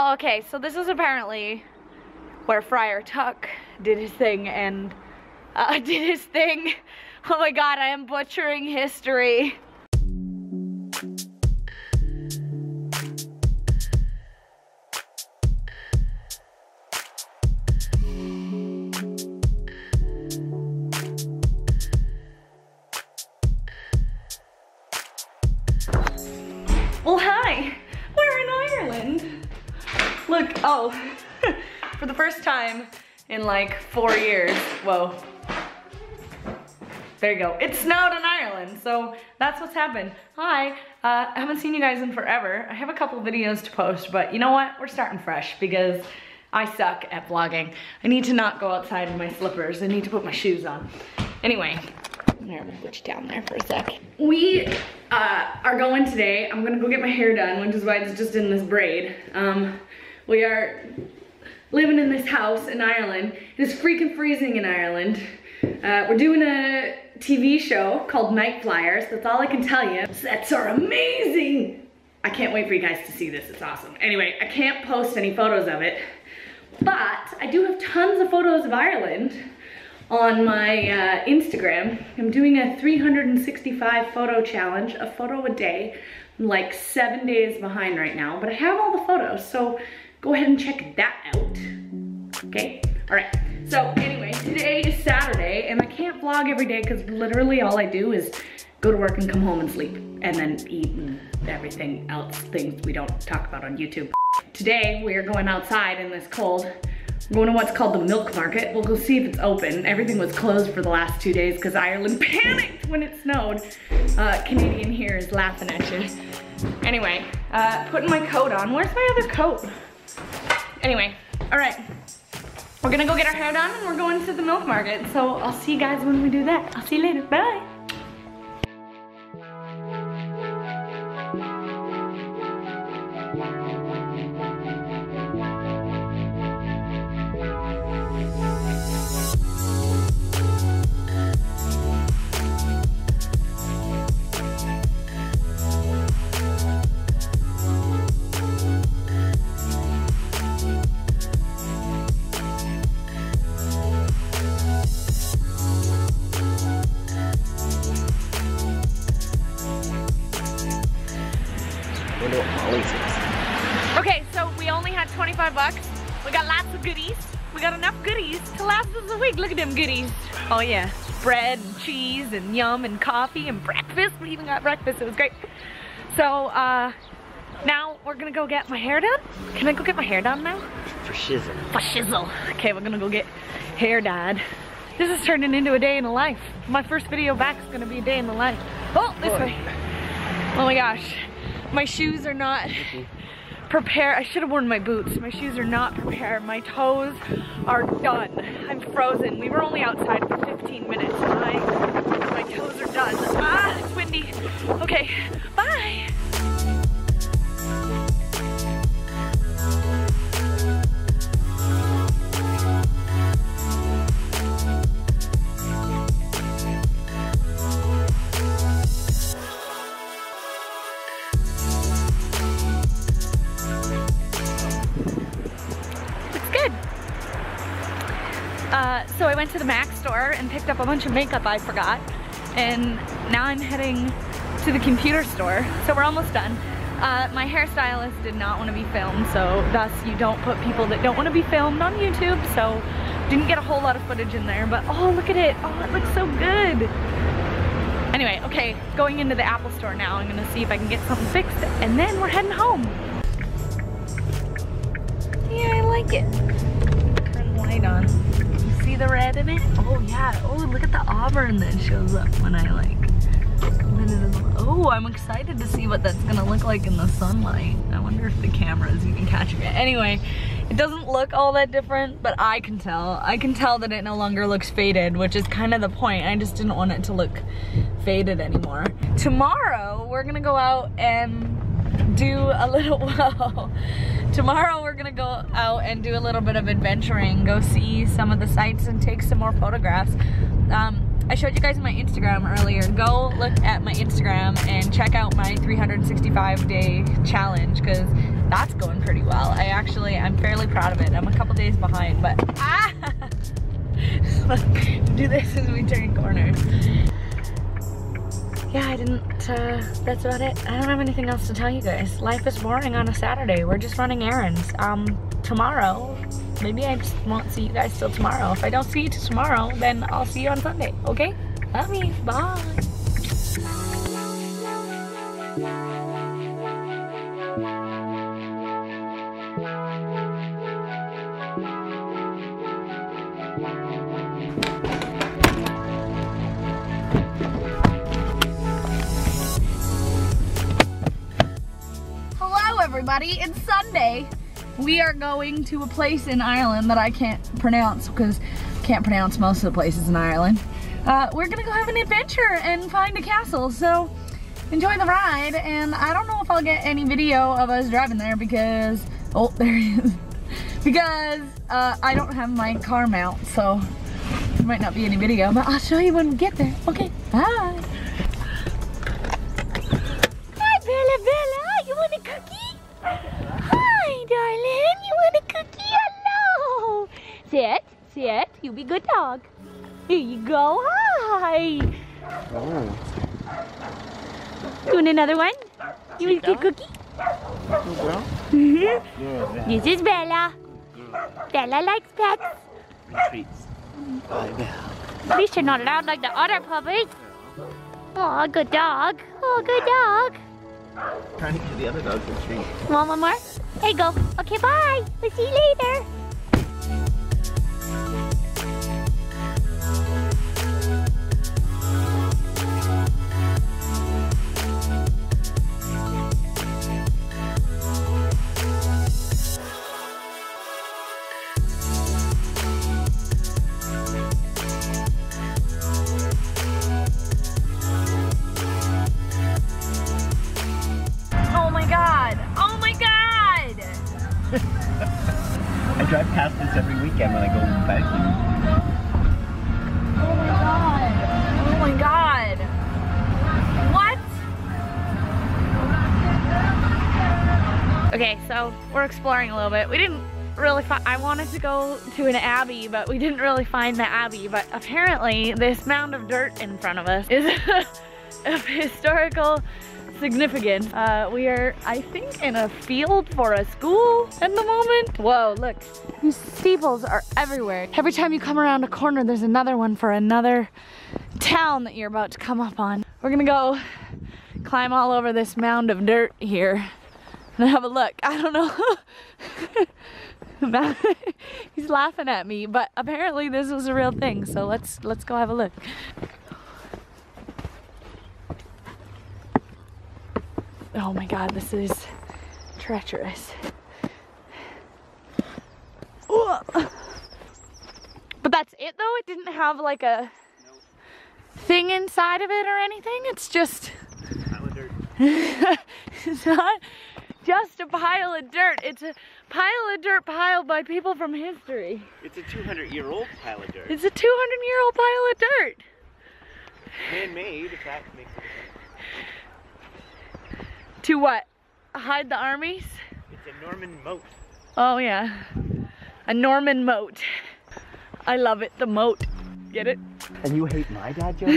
Oh, okay, so this is apparently where Friar Tuck did his thing and did his thing. Oh my god, I am butchering history. Well, hi, we're in Ireland. Look, oh, for the first time in like 4 years, whoa. There you go, it snowed in Ireland, so that's what's happened. Hi, I haven't seen you guys in forever. I have a couple videos to post, but you know what? We're starting fresh because I suck at vlogging. I need to not go outside in my slippers. I need to put my shoes on. Anyway. I'm gonna put you down there for a sec. We are going today. I'm gonna go get my hair done, which is why it's just in this braid. We are living in this house in Ireland. It is freaking freezing in Ireland. We're doing a TV show called Nightflyers. That's all I can tell you. Sets are amazing. I can't wait for you guys to see this. It's awesome. Anyway, I can't post any photos of it, but I do have tons of photos of Ireland on my Instagram. I'm doing a 365 photo challenge, a photo a day. I'm like 7 days behind right now, but I have all the photos, so go ahead and check that out. Okay, all right. So anyway, today is Saturday, and I can't vlog every day because literally all I do is go to work and come home and sleep, and then eat and everything else, things we don't talk about on YouTube. Today, we are going outside in this cold. We're going to what's called the milk market. We'll go see if it's open. Everything was closed for the last 2 days because Ireland panicked when it snowed. Canadian here is laughing at you. Anyway, putting my coat on. Where's my other coat? Anyway, all right. We're gonna go get our hair done and we're going to the milk market. So I'll see you guys when we do that. I'll see you later, bye. Okay, so we only had 25 bucks. We got lots of goodies. We got enough goodies to last us a week. Look at them goodies. Oh yeah, bread, cheese, and yum, and coffee, and breakfast. We even got breakfast, it was great. So now we're gonna go get my hair done. Can I go get my hair done now? For shizzle. For shizzle. Okay, we're gonna go get hair dyed. This is turning into a day in the life. My first video back is gonna be a day in the life. Oh, this way. Oh my gosh. My shoes are not prepared. I should have worn my boots. My shoes are not prepared. My toes are done. I'm frozen. We were only outside for 15 minutes. And my toes are done. Ah, it's windy. Okay, bye. So I went to the Mac store and picked up a bunch of makeup I forgot, and now I'm heading to the computer store, so we're almost done. My hairstylist did not want to be filmed, so thus you don't put people that don't want to be filmed on YouTube, so didn't get a whole lot of footage in there, but oh, look at it. Oh, it looks so good. Anyway, okay, going into the Apple store now. I'm gonna see if I can get something fixed, and then we're heading home. Yeah, I like it. Turn the light on. See the red in it? Oh yeah, oh look at the auburn that shows up when I oh, I'm excited to see what that's gonna look like in the sunlight. I wonder if the camera is even catching it. Anyway, it doesn't look all that different, but I can tell. I can tell that it no longer looks faded, which is kind of the point. I just didn't want it to look faded anymore. Tomorrow, we're gonna go out and do a little, well, tomorrow we're gonna go out and do a little bit of adventuring, go see some of the sights and take some more photographs. I showed you guys my Instagram earlier. Go look at my Instagram and check out my 365 day challenge because that's going pretty well. I'm fairly proud of it. I'm a couple days behind, but let's do this as we turn corners. Yeah, that's about it. I don't have anything else to tell you guys. Life is boring on a Saturday. We're just running errands. Tomorrow, maybe I just won't see you guys till tomorrow. If I don't see you till tomorrow, then I'll see you on Sunday, okay? Love you, bye. Everybody, it's Sunday. We are going to a place in Ireland that I can't pronounce because I can't pronounce most of the places in Ireland. We're gonna go have an adventure and find a castle, so enjoy the ride. And I don't know if I'll get any video of us driving there because, oh, there he is. Because I don't have my car mount, so there might not be any video, but I'll show you when we get there. Okay, bye. Hi, Bella Bella, you want a cookie? Hi, darling. You want a cookie? Hello. Sit, sit. You be good dog. Here you go. Hi. Oh. Doing another one? You want a cookie? Mm-hmm. This is Bella. Bella likes pets. Treats. At least you're not loud like the other puppies. Oh, good dog. Oh, good dog. Trying to give the other dogs a treat. Want one more? There you go. Okay, bye. We'll see you later. I drive past this every weekend when I go back here. Oh my god! Oh my god! What? Okay, so we're exploring a little bit. We didn't really find. I wanted to go to an abbey, but we didn't really find the abbey. But apparently, this mound of dirt in front of us is of historical significant. We are, I think, in a field for a school at the moment. Whoa, look. These steeples are everywhere. Every time you come around a corner, there's another one for another town that you're about to come up on. We're gonna go climb all over this mound of dirt here and have a look. I don't know. He's laughing at me, but apparently this was a real thing, so let's go have a look. Oh my god, this is treacherous. Ugh. But that's it though? It didn't have like a thing inside of it or anything? It's just a pile of dirt. It's not just a pile of dirt. It's a pile of dirt piled by people from history. It's a 200-year-old pile of dirt. It's a 200-year-old pile of dirt. Man-made, if that makes sense. To what? Hide the armies? It's a Norman moat. Oh yeah. A Norman moat. I love it, the moat. Get it? And you hate my dad joke?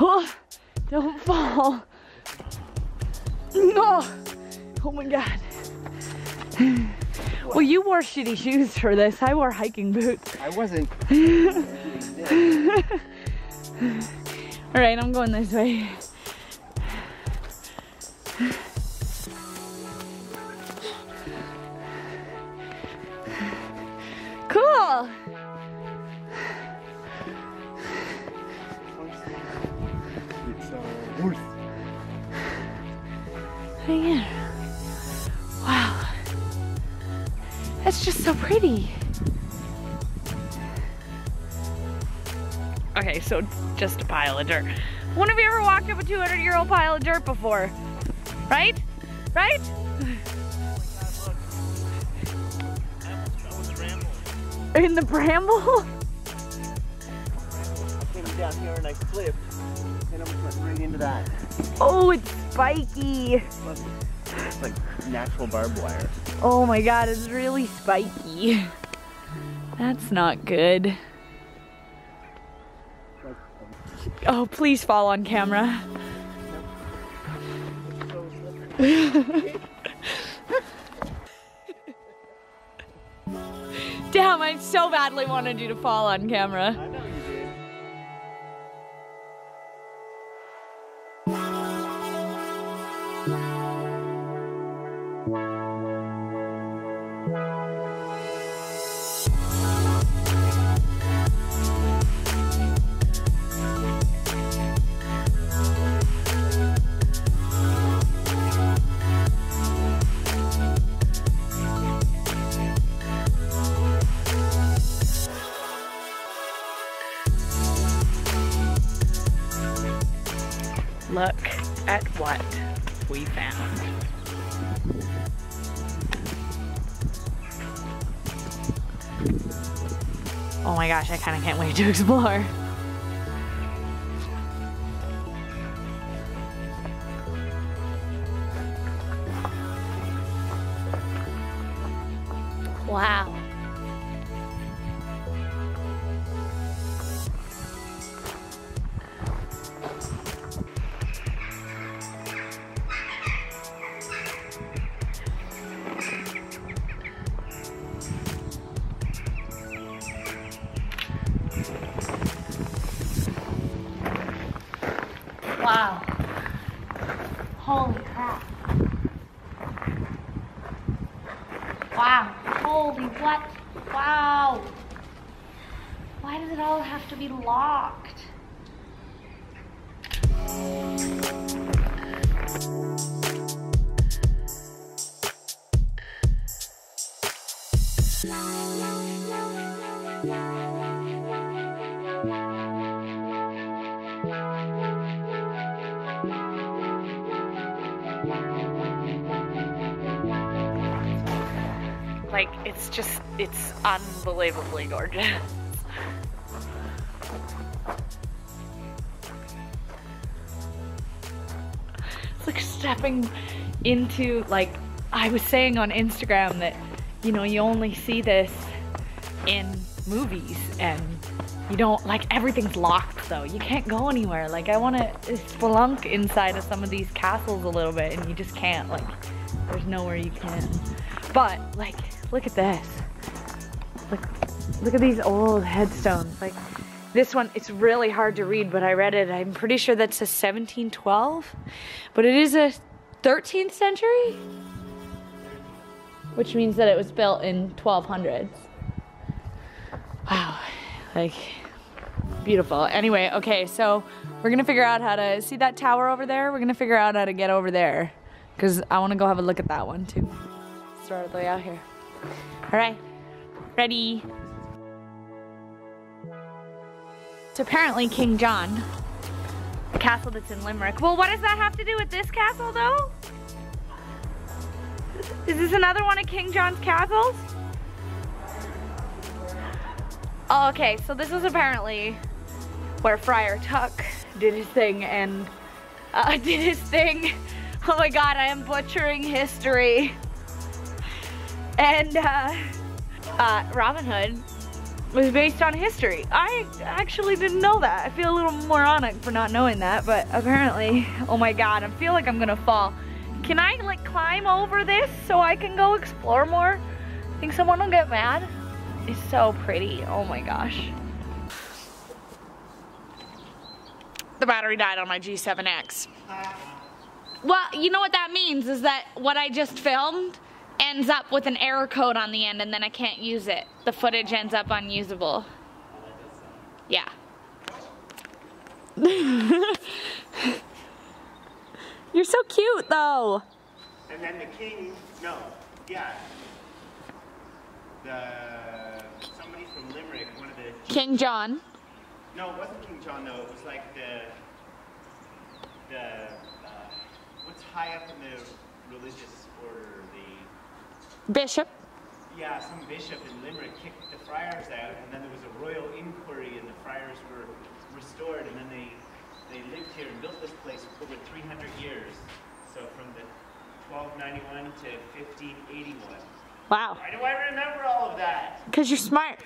Oh, don't fall. No. Oh my god. Well, you wore shitty shoes for this. I wore hiking boots. I wasn't. All right, I'm going this way. Cool. It's a horse. Hang in. It's just so pretty. Okay, so just a pile of dirt. When have you ever walked up a 200-year-old pile of dirt before? Right? Right? In the bramble? down here and I slipped and I went right into that. Oh, it's spiky. It's like natural barbed wire. Oh my God, it's really spiky. That's not good. Oh, please fall on camera. Damn, I so badly wanted you to fall on camera. I know you did. Look at what we found. Oh my gosh, I kind of can't wait to explore. Wow. Wow. Holy crap. Wow. Holy what? Wow. Why does it all have to be locked? Like, it's just, it's unbelievably gorgeous. It's like stepping into, like, I was saying on Instagram that, you know, you only see this in movies and you don't, like, everything's locked though. You can't go anywhere. Like, I want to spelunk inside of some of these castles a little bit and you just can't. Like, there's nowhere you can. But, like, look at this. Look at these old headstones. Like, this one, it's really hard to read, but I read it. I'm pretty sure that's a 1712, but it is a 13th century, which means that it was built in 1200s. Wow, like, beautiful. Anyway, okay, so we're gonna figure out how to, see that tower over there? We're gonna figure out how to get over there, because I wanna go have a look at that one too. All the way out here. All right, ready. It's apparently King John, the castle that's in Limerick. Well, what does that have to do with this castle though? Is this another one of King John's castles? Oh, okay, so this was apparently where Friar Tuck did his thing and Oh my God, I am butchering history. And Robin Hood was based on history. I actually didn't know that. I feel a little moronic for not knowing that, but apparently, oh my God, I feel like I'm gonna fall. Can I like climb over this so I can go explore more? I think someone will get mad. It's so pretty, oh my gosh. The battery died on my G7X. Well, you know what that means is that what I just filmed ends up with an error code on the end and then I can't use it. The footage ends up unusable. Yeah. You're so cute though. And then the king, no, yeah. Somebody from Limerick, one of the... King John. No, it wasn't King John though, it was like what's high up in the religious order? Bishop? Yeah, some bishop in Limerick kicked the friars out and then there was a royal inquiry and the friars were restored. here and built this place over 300 years. So from the 1291 to 1581. Wow. Why do I remember all of that? Because you're smart.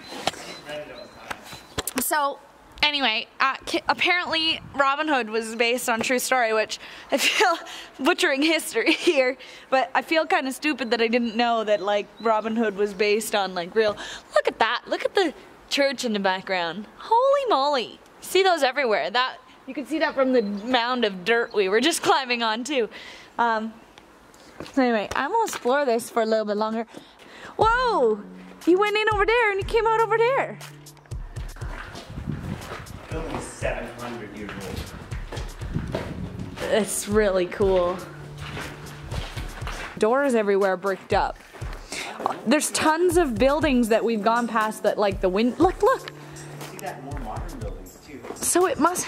So, anyway, apparently Robin Hood was based on true story, which I feel butchering history here, but I feel kind of stupid that I didn't know that like Robin Hood was based on like real. Look at that. Look at the church in the background. Holy moly. See those everywhere. That you can see that from the mound of dirt we were just climbing on too. So anyway, I'm gonna explore this for a little bit longer. Whoa! You went in over there and you came out over there. The building is 700 years old. It's really cool. Doors everywhere bricked up. There's tons of buildings that we've gone past that like the wind. Look, look. I see that in more modern buildings too. So it must.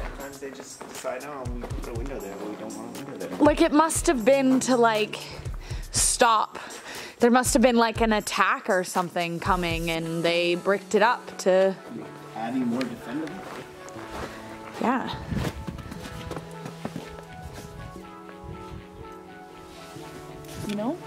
Sometimes they just decide, oh, we put a window there, but we don't want a window there. Like it must have been to like stop. There must have been like an attack or something coming, and they bricked it up to. Adding more defendable? Yeah. You know?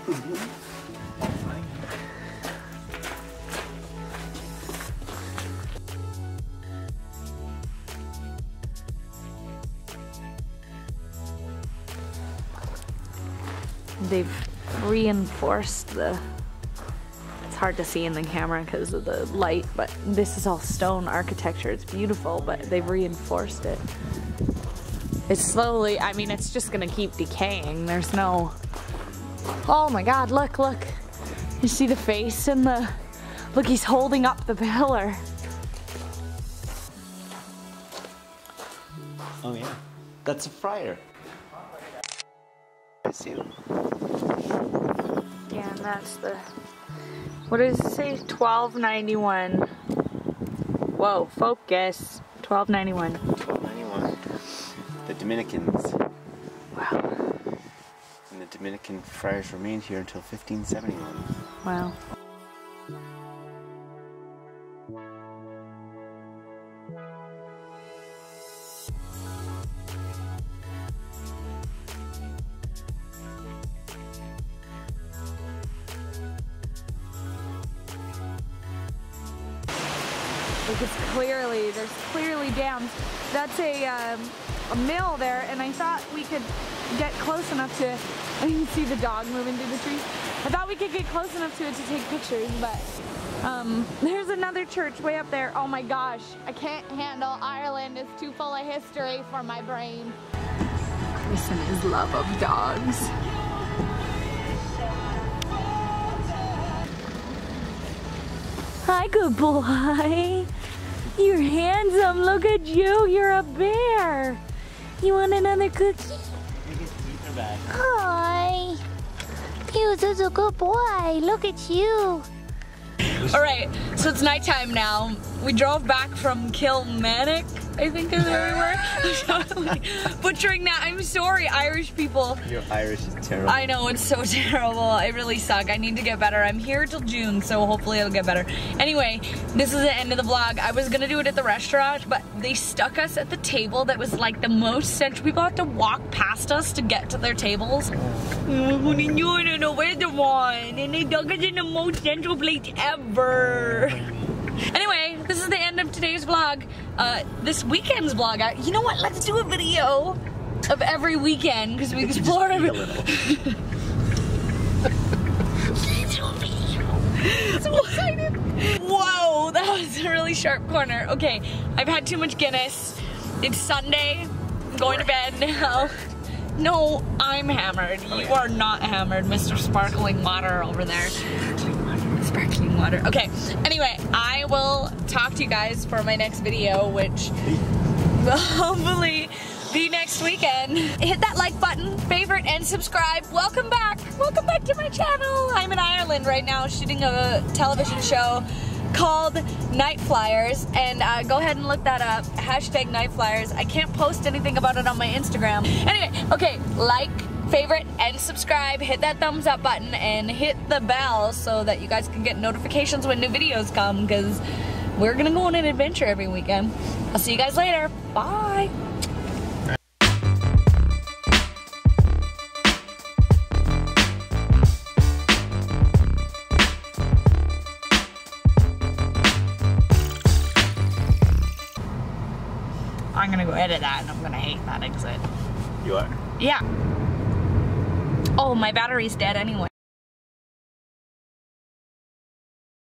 They've reinforced the... It's hard to see in the camera because of the light, but this is all stone architecture. It's beautiful, but they've reinforced it. It's slowly, I mean, it's just gonna keep decaying. There's no, oh my God, look, look. You see the face and the, look, he's holding up the pillar. Oh yeah, that's a friar. See him. Yeah, and that's the, what does it say? 1291. Whoa, focus. 1291. 1291. The Dominicans. Wow. And the Dominican friars remained here until 1571. Wow. There's clearly dams. That's a mill there, and I thought we could get close enough to, you see the dog moving through the trees. I thought we could get close enough to it to take pictures, but there's another church way up there. Oh my gosh, I can't handle Ireland. It's too full of history for my brain. Chris and his love of dogs. Hi, good boy. You're handsome, look at you, you're a bear. You want another cookie? His teeth are back. Hi. Pew, this is a good boy, look at you. All right, so it's nighttime now. We drove back from Kilmanic, I think is where we were. Butchering that, I'm sorry, Irish people. Your Irish is terrible. I know, it's so terrible. I really suck, I need to get better. I'm here till June, so hopefully it'll get better. Anyway, this is the end of the vlog. I was gonna do it at the restaurant, but they stuck us at the table that was like the most central. People have to walk past us to get to their tables. We're the one, and they dug us in the most central place ever. Anyway, this is the end of today's vlog. This weekend's vlog. You know what? Let's do a video of every weekend because we explored every. Let's do a video. So excited! Whoa, that was a really sharp corner. Okay, I've had too much Guinness. It's Sunday. I'm going to bed now. No, I'm hammered. You are not hammered, Mr. Sparkling Water over there. Sparkling water. Okay, anyway, I will talk to you guys for my next video, which will hopefully be next weekend. Hit that like button, favorite, and subscribe. Welcome back. Welcome back to my channel. I'm in Ireland right now shooting a television show called Nightflyers, and go ahead and look that up, hashtag Nightflyers. I can't post anything about it on my Instagram. Anyway, okay, like, favorite, and subscribe, hit that thumbs up button, and hit the bell so that you guys can get notifications when new videos come, because we're gonna go on an adventure every weekend. I'll see you guys later. Bye. I'm gonna go edit that and I'm gonna hate that exit. You are? Yeah. Oh, my battery's dead anyway.